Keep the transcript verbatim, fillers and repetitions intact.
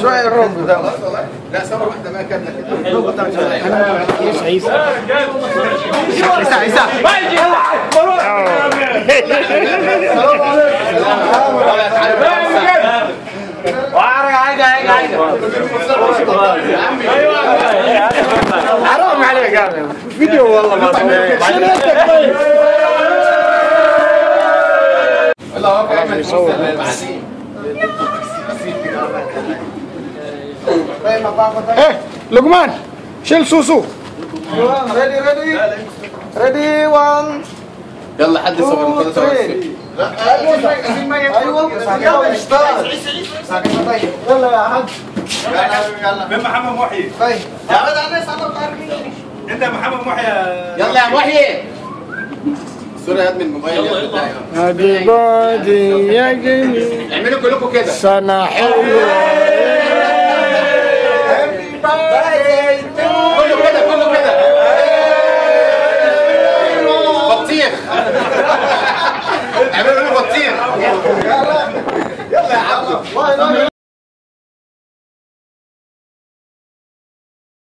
شوية الرمل ده لا ثورة واحدة ما كانت ايش عيسى عيسى عيسى حرام عليك يا عمي فيديو والله الله اكبر عمل يصور ايه لقمان شيل سوسو ريدي ريدي ريدي واحد يلا حد يصور كده لا ايوه يلا اشتغل يلا يا حاج يلا من محمد محيي طيب يا ولد انا صعب انت محمد محيي يلا يا محيي سوري ادمن الموبايل يلا هادي بادي يا جميل اعملوا كلكم كده سنه حلوه كله كده كله كده بطيخ اعملوا له بطيخ يلا يا عم